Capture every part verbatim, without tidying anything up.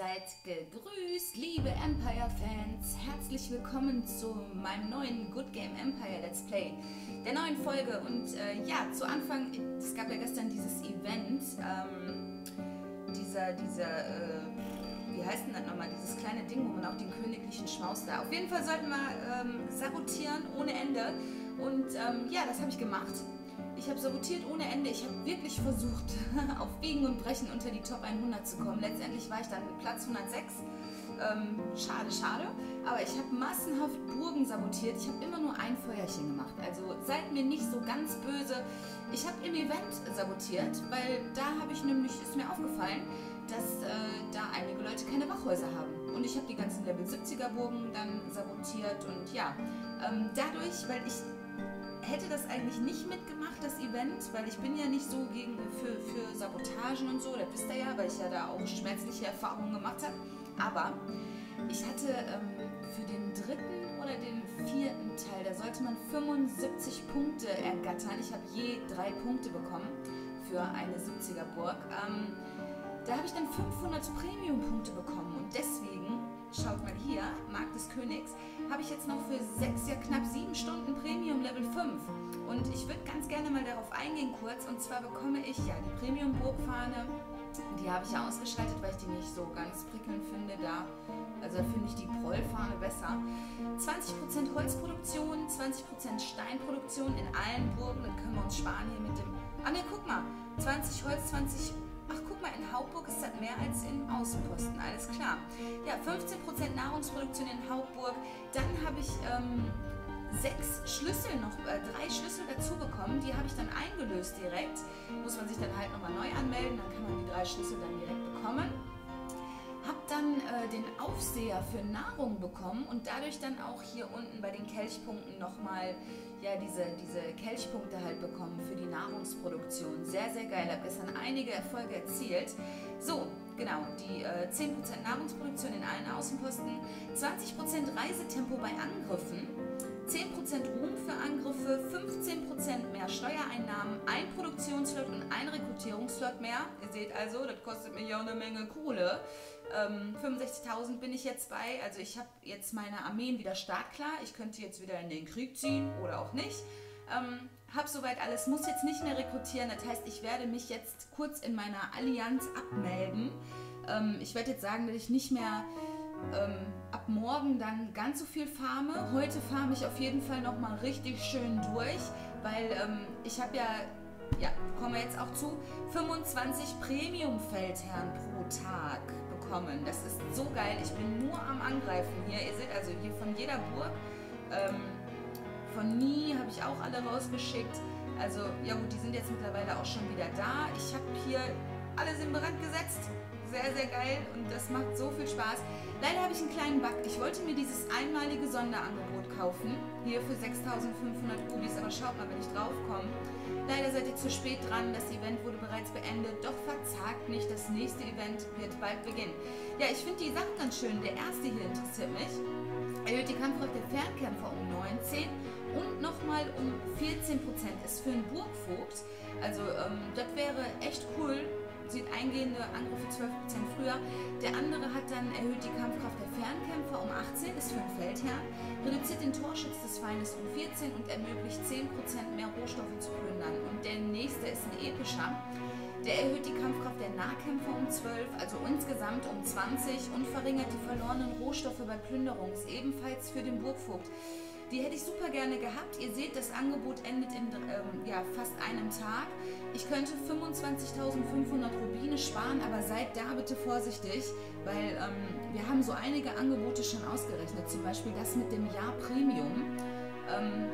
Seid gegrüßt, liebe Empire-Fans. Herzlich willkommen zu meinem neuen Good Game Empire Let's Play, der neuen Folge. Und äh, ja, zu Anfang, es gab ja gestern dieses Event, ähm, dieser, dieser, äh, wie heißt denn das nochmal, dieses kleine Ding, wo man auch den königlichen Schmaus da. Auf jeden Fall sollten wir ähm, sabotieren ohne Ende. Und ähm, ja, das habe ich gemacht. Ich habe sabotiert ohne Ende. Ich habe wirklich versucht, auf Biegen und Brechen unter die Top hundert zu kommen. Letztendlich war ich dann Platz hundertsechs. Ähm, schade, schade. Aber ich habe massenhaft Burgen sabotiert. Ich habe immer nur ein Feuerchen gemacht. Also seid mir nicht so ganz böse. Ich habe im Event sabotiert, weil da habe ich nämlich, ist mir aufgefallen, dass äh, da einige Leute keine Wachhäuser haben. Und ich habe die ganzen Level siebziger Burgen dann sabotiert. Und ja, ähm, dadurch, weil ich... hätte das eigentlich nicht mitgemacht, das Event, weil ich bin ja nicht so gegen für, für Sabotagen und so, das wisst ihr ja, weil ich ja da auch schmerzliche Erfahrungen gemacht habe. Aber ich hatte ähm, für den dritten oder den vierten Teil, da sollte man fünfundsiebzig Punkte ergattern. Ich habe je drei Punkte bekommen für eine siebziger Burg. Ähm, da habe ich dann fünfhundert Premium-Punkte bekommen und deswegen, schaut mal hier, Markt des Königs, habe ich jetzt noch für sechs, ja knapp sieben Stunden Premium Level fünf. Und ich würde ganz gerne mal darauf eingehen kurz. Und zwar bekomme ich ja die Premium Burgfahne. Die habe ich ja ausgeschaltet, weil ich die nicht so ganz prickelnd finde. Da, also da finde ich die Prollfahne besser. zwanzig Prozent Holzproduktion, zwanzig Prozent Steinproduktion in allen Burgen. Dann können wir uns sparen hier mit dem... Ah ne, guck mal, zwanzig Holz, zwanzig... Ach guck mal, in Hauptburg ist das mehr als in Außenposten, alles klar. Ja, fünfzehn Prozent Nahrungsproduktion in Hauptburg. Dann habe ich ähm, sechs Schlüssel noch, äh, drei Schlüssel dazu bekommen. Die habe ich dann eingelöst direkt. Muss man sich dann halt nochmal neu anmelden, dann kann man die drei Schlüssel dann direkt bekommen. Habe dann äh, den Aufseher für Nahrung bekommen und dadurch dann auch hier unten bei den Kelchpunkten nochmal ja, diese, diese Kelchpunkte halt bekommen für die Nahrungsproduktion. Sehr, sehr geil. Habe gestern einige Erfolge erzielt. So, genau, die äh, zehn Prozent Nahrungsproduktion in allen Außenposten, zwanzig Prozent Reisetempo bei Angriffen, zehn Prozent Ruhm für Angriffe, fünfzehn Prozent mehr Steuereinnahmen, ein Produktionsslot und ein Rekrutierungsslot mehr. Ihr seht also, das kostet mir ja eine Menge Kohle. Ähm, fünfundsechzigtausend bin ich jetzt bei, also ich habe jetzt meine Armeen wieder startklar. Ich könnte jetzt wieder in den Krieg ziehen oder auch nicht. Ähm, habe soweit alles, muss jetzt nicht mehr rekrutieren. Das heißt, ich werde mich jetzt kurz in meiner Allianz abmelden. Ähm, ich werde jetzt sagen, dass ich nicht mehr... Ähm, ab morgen dann ganz so viel farme. Heute farme ich auf jeden Fall nochmal richtig schön durch, weil ähm, ich habe ja, ja, kommen wir jetzt auch zu, fünfundzwanzig Premium-Feldherren pro Tag bekommen. Das ist so geil. Ich bin nur am Angreifen hier. Ihr seht also hier von jeder Burg, ähm, von Nie habe ich auch alle rausgeschickt. Also, ja gut, die sind jetzt mittlerweile auch schon wieder da. Ich habe hier alles in Brand gesetzt. Sehr, sehr geil und das macht so viel Spaß. Leider habe ich einen kleinen Bug. Ich wollte mir dieses einmalige Sonderangebot kaufen, hier für sechstausendfünfhundert Rubis, aber schaut mal, wenn ich drauf komme. Leider seid ihr zu spät dran, das Event wurde bereits beendet, doch verzagt nicht, das nächste Event wird bald beginnen. Ja, ich finde die Sachen ganz schön. Der erste hier interessiert mich. Erhöht die Kampfkraft der Fernkämpfer um neunzehn und nochmal um vierzehn Prozent. Ist für einen Burgvogt. Also, ähm, das wäre echt cool. Sieht eingehende Anrufe zwölf Prozent früher. Der andere hat dann erhöht die Kampfkraft der Fernkämpfer um achtzehn Prozent, ist für den Feldherrn, reduziert den Torschutz des Feindes um vierzehn Prozent und ermöglicht zehn Prozent mehr Rohstoffe zu plündern. Und der nächste ist ein epischer. Der erhöht die Kampfkraft der Nahkämpfer um zwölf, also insgesamt um zwanzig und verringert die verlorenen Rohstoffe bei Plünderungs, ebenfalls für den Burgvogt. Die hätte ich super gerne gehabt. Ihr seht, das Angebot endet in ähm, ja, fast einem Tag. Ich könnte fünfundzwanzigtausendfünfhundert Rubine sparen, aber seid da bitte vorsichtig, weil ähm, wir haben so einige Angebote schon ausgerechnet. Zum Beispiel das mit dem Jahr Premium. Ähm,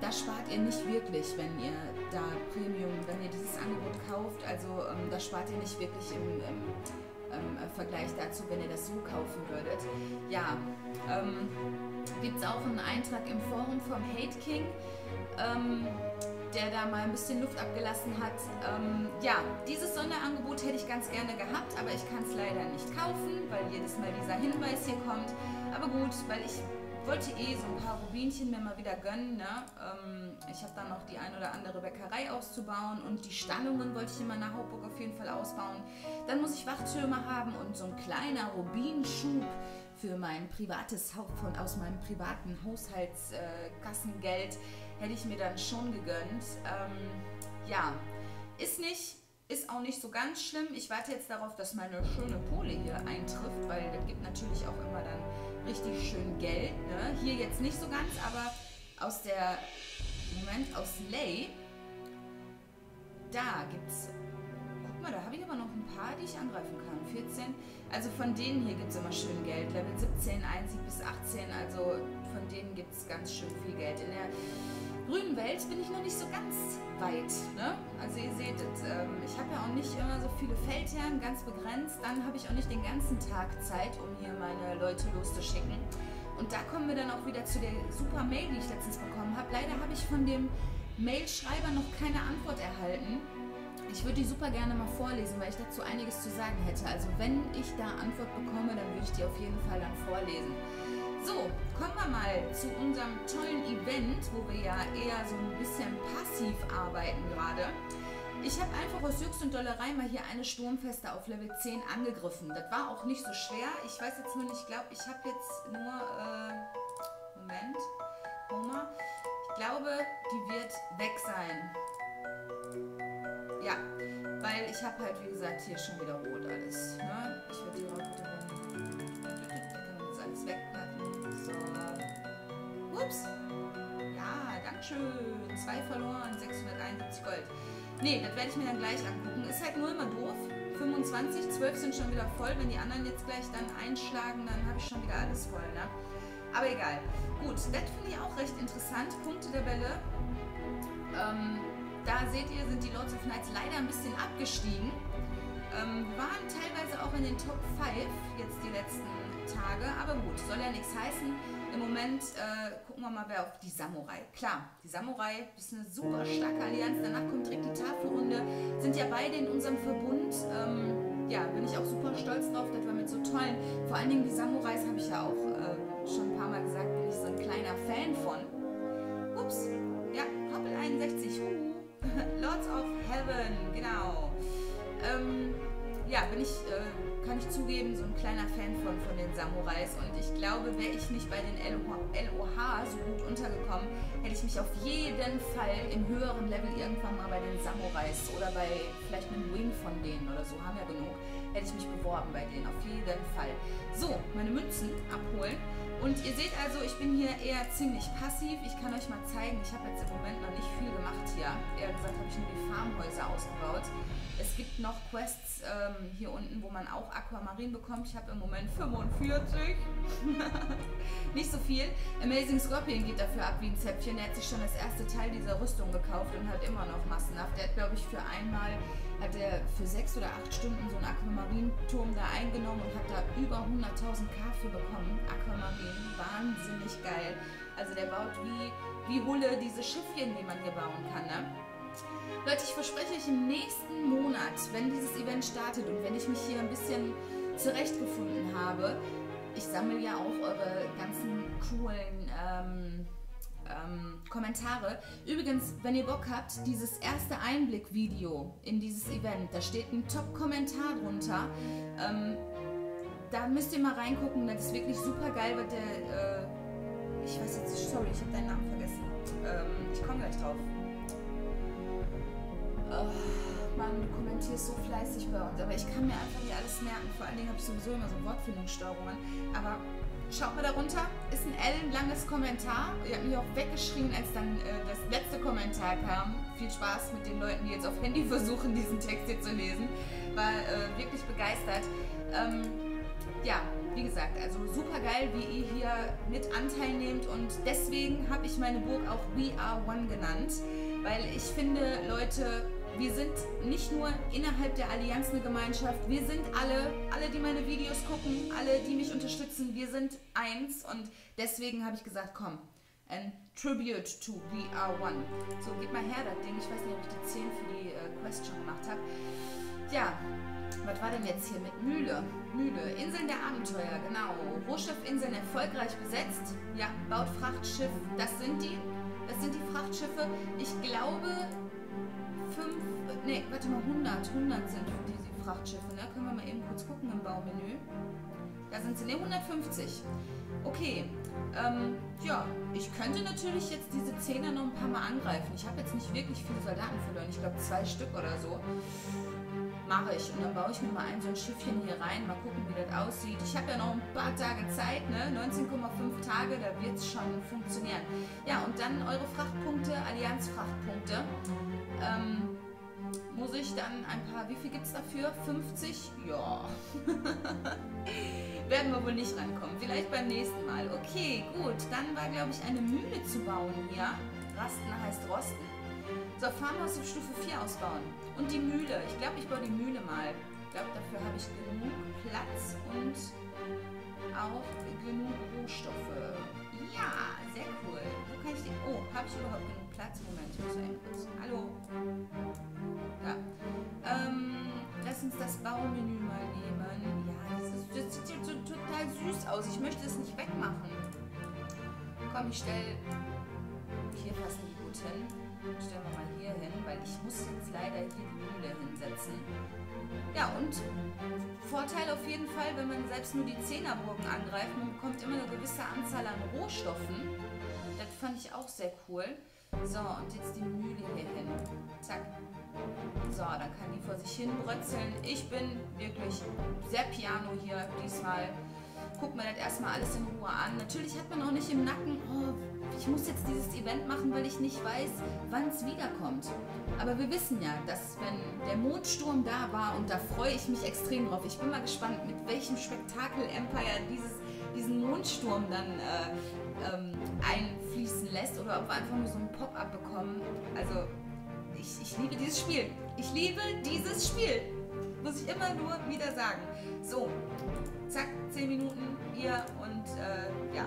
da spart ihr nicht wirklich, wenn ihr da Premium, wenn ihr dieses Angebot kauft. Also ähm, da spart ihr nicht wirklich im, im, im äh, Vergleich dazu, wenn ihr das so kaufen würdet. Ja, ähm, gibt es auch einen Eintrag im Forum vom Hate King, ähm, der da mal ein bisschen Luft abgelassen hat. Ähm, ja, dieses Sonderangebot hätte ich ganz gerne gehabt, aber ich kann es leider nicht kaufen, weil jedes Mal dieser Hinweis hier kommt. Aber gut, weil ich wollte eh so ein paar Rubinchen mir mal wieder gönnen, ne? Ähm, ich habe dann noch die ein oder andere Bäckerei auszubauen und die Stallungen wollte ich in meiner Hauptburg auf jeden Fall ausbauen. Dann muss ich Wachtürme haben und so ein kleiner Rubinschub für mein privates Haupt von aus meinem privaten Haushaltskassengeld äh, hätte ich mir dann schon gegönnt. Ähm, ja, ist nicht... Ist auch nicht so ganz schlimm. Ich warte jetzt darauf, dass meine schöne Pole hier eintrifft, weil das gibt natürlich auch immer dann richtig schön Geld. Ne? Hier jetzt nicht so ganz, aber aus der... Moment, aus Ley. Da gibt's... Guck mal, da habe ich aber noch ein paar, die ich angreifen kann. vierzehn. Also von denen hier gibt es immer schön Geld. Level siebzehn, einundsiebzig bis achtzehn. Also von denen gibt es ganz schön viel Geld. In der... grünen Welt bin ich noch nicht so ganz weit, ne? Also ihr seht, ich habe ja auch nicht immer so viele Feldherren, ganz begrenzt. Dann habe ich auch nicht den ganzen Tag Zeit, um hier meine Leute loszuschicken. Und da kommen wir dann auch wieder zu der super Mail, die ich letztens bekommen habe. Leider habe ich von dem Mailschreiber noch keine Antwort erhalten. Ich würde die super gerne mal vorlesen, weil ich dazu einiges zu sagen hätte. Also wenn ich da Antwort bekomme, dann würde ich die auf jeden Fall dann vorlesen. So, kommen wir mal zu unserem tollen Event, wo wir ja eher so ein bisschen passiv arbeiten gerade. Ich habe einfach aus Jux und Dollerei mal hier eine Sturmfeste auf Level zehn angegriffen. Das war auch nicht so schwer. Ich weiß jetzt nur nicht, ich glaube, ich habe jetzt nur, äh, Moment, Homer. Ich glaube, die wird weg sein. Ja, weil ich habe halt, wie gesagt, hier schon wieder rot alles. Ne? Ich würde die rot, alles weg. Ups. Ja, Dankeschön. Zwei verloren, sechshunderteinundsiebzig Gold. Nee, das werde ich mir dann gleich angucken. Ist halt nur immer doof. fünfundzwanzig, zwölf sind schon wieder voll. Wenn die anderen jetzt gleich dann einschlagen, dann habe ich schon wieder alles voll, ne? Aber egal. Gut, das finde ich auch recht interessant. Punkte der Welle. Ähm, da seht ihr, sind die Lords of Knights leider ein bisschen abgestiegen. Ähm, waren teilweise auch in den Top fünf jetzt die letzten Tage. Aber gut, soll ja nichts heißen. Im Moment äh, gucken wir mal, wer auf die Samurai. Klar, die Samurai ist eine super starke Allianz. Danach kommt direkt die Tafelrunde. Sind ja beide in unserem Verbund. Ähm, ja, bin ich auch super stolz drauf, dass wir mit so tollen... Vor allen Dingen die Samurais habe ich ja auch äh, schon ein paar Mal gesagt, bin ich so ein kleiner Fan von. Ups, ja, Hoppel einundsechzig. Uh, Lords of Heaven, genau. Ähm, ja, bin ich... Äh, kann ich zugeben, so ein kleiner Fan von, von den Samurais, und ich glaube, wäre ich nicht bei den L O H so gut untergekommen, hätte ich mich auf jeden Fall im höheren Level irgendwann mal bei den Samurais oder bei vielleicht einem Wing von denen oder so, haben ja genug, hätte ich mich beworben bei denen, auf jeden Fall. So, meine Münzen abholen, und ihr seht also, ich bin hier eher ziemlich passiv. Ich kann euch mal zeigen, ich habe jetzt im Moment noch nicht viel gemacht hier, eher gesagt habe ich nur die Farmhäuser ausgebaut. Es gibt noch Quests ähm, hier unten, wo man auch Aquamarin bekommt. Ich habe im Moment fünfundvierzig. Nicht so viel. Amazing Scorpion geht dafür ab wie ein Zäpfchen. Der hat sich schon das erste Teil dieser Rüstung gekauft und hat immer noch massenhaft. Der hat, glaube ich, für einmal, hat er für sechs oder acht Stunden so einen Aquamarin-Turm da eingenommen und hat da über hunderttausend K für bekommen. Aquamarin, wahnsinnig geil. Also der baut wie, wie Hulle diese Schiffchen, die man hier bauen kann, ne? Leute, ich verspreche euch, im nächsten Monat, wenn dieses Event startet und wenn ich mich hier ein bisschen zurechtgefunden habe, ich sammle ja auch eure ganzen coolen ähm, ähm, Kommentare. Übrigens, wenn ihr Bock habt, dieses erste Einblick-Video in dieses Event, da steht ein Top-Kommentar drunter. Ähm, da müsst ihr mal reingucken, das ist wirklich super geil, weil der... Äh, ich weiß jetzt nicht, sorry, ich habe deinen Namen vergessen. Ähm, ich komme gleich drauf. Oh, Mann, du kommentierst so fleißig bei uns, aber ich kann mir einfach nicht alles merken. Vor allen Dingen habe ich sowieso immer so Wortfindungsstörungen. Aber schaut mal da runter, ist ein ellenlanges Kommentar. Ihr habt mich auch weggeschrien, als dann äh, das letzte Kommentar kam. Viel Spaß mit den Leuten, die jetzt auf Handy versuchen, diesen Text hier zu lesen. War äh, wirklich begeistert. Ähm, ja, wie gesagt, also super geil, wie ihr hier mit Anteil nehmt. Und deswegen habe ich meine Burg auch We Are One genannt. Weil ich finde, Leute, wir sind nicht nur innerhalb der Allianz eine Gemeinschaft, wir sind alle, alle, die meine Videos gucken, alle, die mich unterstützen, wir sind eins. Und deswegen habe ich gesagt, komm, ein Tribute to We Are One. So, geht mal her, das Ding. Ich weiß nicht, ob ich die zehn für die äh, Quest schon gemacht habe. Ja, Was war denn jetzt hier mit Mühle? Mühle, Inseln der Abenteuer, genau. Rohschiffinseln erfolgreich besetzt. Ja, baut Frachtschiff. Das sind die. Das sind die Frachtschiffe. Ich glaube, fünf, nee, warte mal, hundert. hundert sind diese Frachtschiffe, ne? Können wir mal eben kurz gucken im Baumenü. Da sind sie, ne, hundertfünfzig. Okay, ähm, ja, ich könnte natürlich jetzt diese Zehner noch ein paar Mal angreifen. Ich habe jetzt nicht wirklich viele Soldaten verloren. Ich glaube, zwei Stück oder so. Mache ich. Und dann baue ich mir mal ein so ein Schiffchen hier rein. Mal gucken, wie das aussieht. Ich habe ja noch ein paar Tage Zeit, ne? neunzehn Komma fünf Tage, da wird es schon funktionieren. Ja, und dann eure Frachtpunkte, Allianz-Frachtpunkte. Ähm, muss ich dann ein paar, wie viel gibt es dafür? fünfzig? Ja. Werden wir wohl nicht rankommen. Vielleicht beim nächsten Mal. Okay, gut. Dann war, glaube ich, eine Mühle zu bauen hier. Rasten heißt Rosten. So, Farmhaus auf Stufe vier ausbauen. Und die Mühle. Ich glaube, ich baue die Mühle mal. Ich glaube, dafür habe ich genug Platz und auch genug Rohstoffe. Ja, sehr cool. Wo kann ich den... Oh, habe ich überhaupt genug Platz? Moment, ich muss mal eben kurz... Hallo? Ja. Ähm, lass uns das Baumenü mal nehmen. Ja, das, ist, das sieht jetzt so total süß aus. Ich möchte es nicht wegmachen. Komm, ich stelle... Hier passt nicht gut hin. Stellen wir mal hier hin, weil ich muss jetzt leider hier die Mühle hinsetzen. Ja, und Vorteil auf jeden Fall, wenn man selbst nur die Zehnerburgen angreift, man bekommt immer eine gewisse Anzahl an Rohstoffen. Das fand ich auch sehr cool. So, und jetzt die Mühle hier hin. Zack. So, dann kann die vor sich hin brötzeln. Ich bin wirklich sehr piano hier diesmal. Guck mir das erstmal alles in Ruhe an. Natürlich hat man auch nicht im Nacken, oh, ich muss jetzt dieses Event machen, weil ich nicht weiß, wann es wiederkommt. Aber wir wissen ja, dass wenn der Mondsturm da war, und da freue ich mich extrem drauf. Ich bin mal gespannt, mit welchem Spektakel Empire dieses, diesen Mondsturm dann äh, ähm, einfließen lässt oder ob wir einfach nur so einen Pop-Up bekommen. Also, ich, ich liebe dieses Spiel. Ich liebe dieses Spiel. Muss ich immer nur wieder sagen. So, zack, zehn Minuten hier und äh, ja,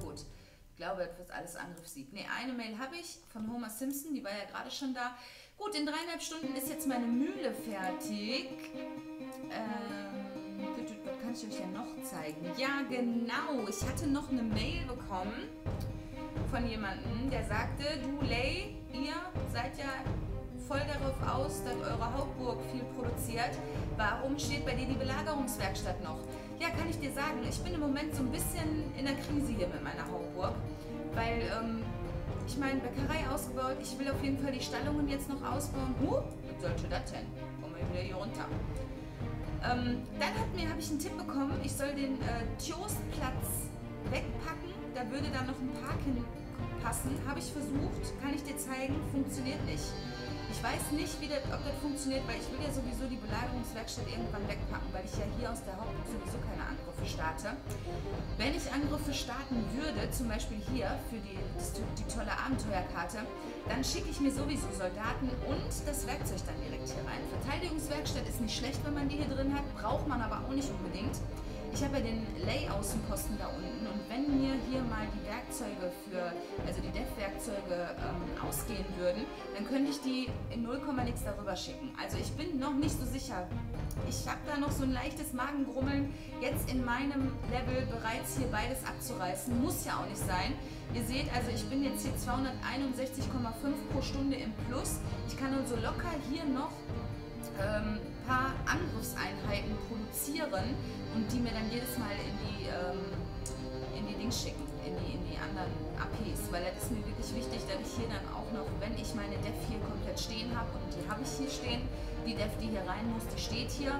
gut. Ich glaube, etwas alles Angriffssieg. Ne, eine Mail habe ich von Homer Simpson, die war ja gerade schon da. Gut, in dreieinhalb Stunden ist jetzt meine Mühle fertig. Ähm, das kann ich euch ja noch zeigen. Ja, genau, ich hatte noch eine Mail bekommen von jemandem, der sagte, du Ley, ihr seid ja... voll darauf aus, dass eure Hauptburg viel produziert. Warum steht bei dir die Belagerungswerkstatt noch? Ja, kann ich dir sagen, ich bin im Moment so ein bisschen in der Krise hier mit meiner Hauptburg, weil ähm, ich meine, Bäckerei ausgebaut, ich will auf jeden Fall die Stallungen jetzt noch ausbauen. Huh, was sollte das denn? Kommen wir wieder hier runter. Ähm, dann hat mir, habe ich einen Tipp bekommen, ich soll den äh, Toastplatz wegpacken, da würde dann noch ein Park hinpassen. Habe ich versucht, kann ich dir zeigen, funktioniert nicht. Ich weiß nicht, wie das, ob das funktioniert, weil ich will ja sowieso die Belagerungswerkstatt irgendwann wegpacken, weil ich ja hier aus der Hauptburg sowieso keine Angriffe starte. Wenn ich Angriffe starten würde, zum Beispiel hier für die, die tolle Abenteuerkarte, dann schicke ich mir sowieso Soldaten und das Werkzeug dann direkt hier rein. Verteidigungswerkstatt ist nicht schlecht, wenn man die hier drin hat, braucht man aber auch nicht unbedingt. Ich habe ja den Lay-Außenposten da unten und wenn mir hier mal die Werkzeuge für, also die Dev-Werkzeuge ähm, ausgehen würden, dann könnte ich die in null Komma nix darüber schicken. Also ich bin noch nicht so sicher. Ich habe da noch so ein leichtes Magengrummeln, jetzt in meinem Level bereits hier beides abzureißen, muss ja auch nicht sein. Ihr seht, also ich bin jetzt hier zweihunderteinundsechzig Komma fünf pro Stunde im Plus. Ich kann also locker hier noch ähm, ein paar Angriffseinheiten produzieren und die mir dann jedes Mal in die, ähm, in die Dings schicken, in die, in die anderen A Ps, weil das ist mir wirklich wichtig, dass ich hier dann auch noch, wenn ich meine Dev hier komplett stehen habe, und die habe ich hier stehen, die Dev, die hier rein muss, die steht hier.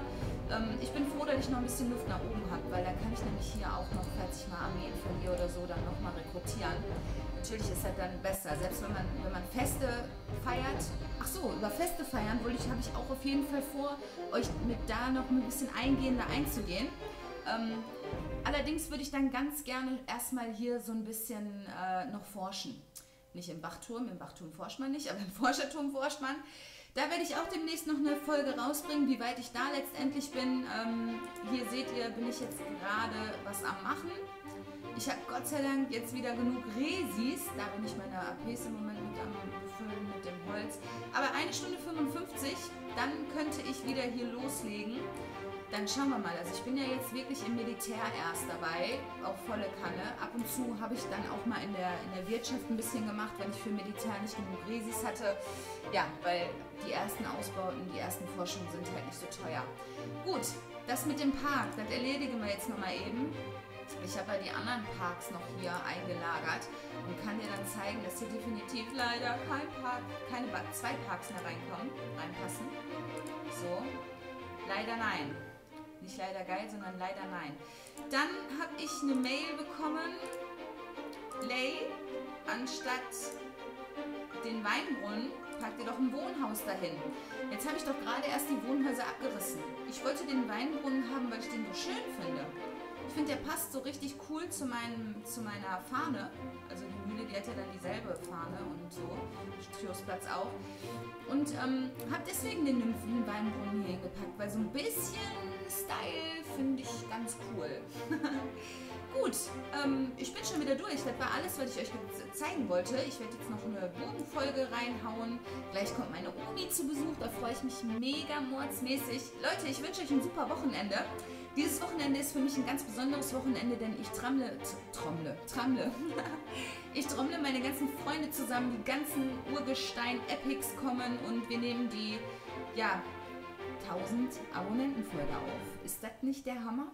Ähm, ich bin froh, dass ich noch ein bisschen Luft nach oben habe, weil da kann ich nämlich hier auch noch, falls ich mal Armeen von hier oder so, dann nochmal rekrutieren. Natürlich ist das dann besser, selbst wenn man, wenn man Feste feiert. Ach so, über Feste feiern wollte ich, habe ich auch auf jeden Fall vor, euch mit da noch ein bisschen eingehender einzugehen. Ähm, allerdings würde ich dann ganz gerne erstmal hier so ein bisschen äh, noch forschen. Nicht im Wachturm, im Wachturm forscht man nicht, aber im Forscherturm forscht man. Da werde ich auch demnächst noch eine Folge rausbringen, wie weit ich da letztendlich bin. Ähm, hier seht ihr, bin ich jetzt gerade was am Machen. Ich habe Gott sei Dank jetzt wieder genug Resis, da bin ich meine A Ps im Moment mit am Befüllen mit dem Holz, aber eine Stunde fünfundfünfzig dann könnte ich wieder hier loslegen. Dann schauen wir mal. Also ich bin ja jetzt wirklich im Militär erst dabei, auch volle Kanne. Ab und zu habe ich dann auch mal in der, in der Wirtschaft ein bisschen gemacht, wenn ich für Militär nicht genug Resis hatte. Ja, weil die ersten Ausbauten, die ersten Forschungen sind halt nicht so teuer. Gut, das mit dem Park, das erledigen wir jetzt nochmal eben. Ich habe ja die anderen Parks noch hier eingelagert und kann dir dann zeigen, dass hier definitiv leider kein Park, keine zwei Parks mehr reinkommen, reinpassen. So, leider nein. Nicht leider geil, sondern leider nein. Dann habe ich eine Mail bekommen, Ley, anstatt den Weinbrunnen, packt ihr doch ein Wohnhaus dahin. Jetzt habe ich doch gerade erst die Wohnhäuser abgerissen. Ich wollte den Weinbrunnen haben, weil ich den so schön finde. Ich finde, der passt so richtig cool zu, meinem, zu meiner Fahne. Also die Mühle, die hat ja dann dieselbe Fahne und so. Stürsplatz auch. Und ähm, habe deswegen den Nymphenweinbrunnen hier gepackt, weil so ein bisschen Style finde ich ganz cool. Gut, ähm, ich bin schon wieder durch. Das war alles, was ich euch zeigen wollte. Ich werde jetzt noch eine Bodenfolge reinhauen. Gleich kommt meine Omi zu Besuch. Da freue ich mich mega mordsmäßig. Leute, ich wünsche euch ein super Wochenende. Dieses Wochenende ist für mich ein ganz besonderes Wochenende, denn ich trommle, trommle, trommle, ich trommle meine ganzen Freunde zusammen, die ganzen Urgestein-Epics kommen und wir nehmen die, ja, tausend Abonnentenfolge auf. Ist das nicht der Hammer?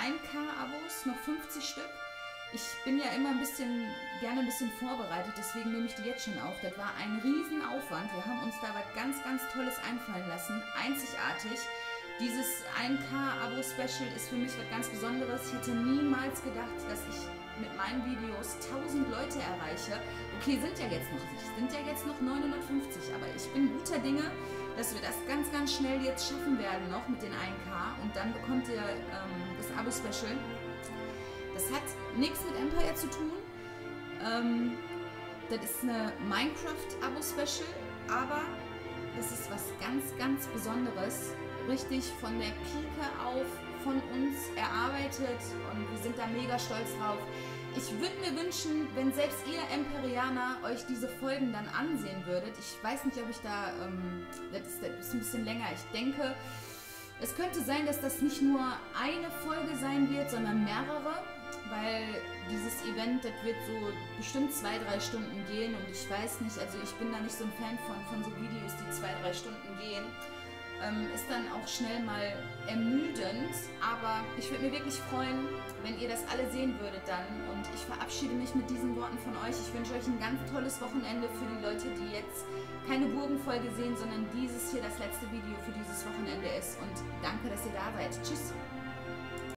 ein K Abos, noch fünfzig Stück. Ich bin ja immer ein bisschen, gerne ein bisschen vorbereitet, deswegen nehme ich die jetzt schon auf. Das war ein Riesenaufwand. Wir haben uns da was ganz, ganz Tolles einfallen lassen. Einzigartig. Dieses ein K Abo Special ist für mich was ganz Besonderes. Ich hätte niemals gedacht, dass ich mit meinen Videos tausend Leute erreiche. Okay, sind ja jetzt noch nicht. Sind ja jetzt noch neunhundertfünfzig, aber ich bin guter Dinge, dass wir das ganz, ganz schnell jetzt schaffen werden noch mit den ein K. Und dann bekommt ihr ähm, das Abo-Special. Das hat nichts mit Empire zu tun. Ähm, das ist eine Minecraft-Abo-Special, aber das ist was ganz, ganz Besonderes. Richtig von der Pike auf von uns erarbeitet und wir sind da mega stolz drauf. Ich würde mir wünschen, wenn selbst ihr Empyreaner euch diese Folgen dann ansehen würdet. Ich weiß nicht, ob ich da, ähm, das, ist, das ist ein bisschen länger, ich denke, es könnte sein, dass das nicht nur eine Folge sein wird, sondern mehrere, weil dieses Event, das wird so bestimmt zwei, drei Stunden gehen und ich weiß nicht, also ich bin da nicht so ein Fan von, von so Videos, die zwei, drei Stunden gehen. Ist dann auch schnell mal ermüdend, aber ich würde mir wirklich freuen, wenn ihr das alle sehen würdet dann. Und ich verabschiede mich mit diesen Worten von euch. Ich wünsche euch ein ganz tolles Wochenende für die Leute, die jetzt keine Burgenfolge sehen, sondern dieses hier das letzte Video für dieses Wochenende ist. Und danke, dass ihr da seid. Tschüss!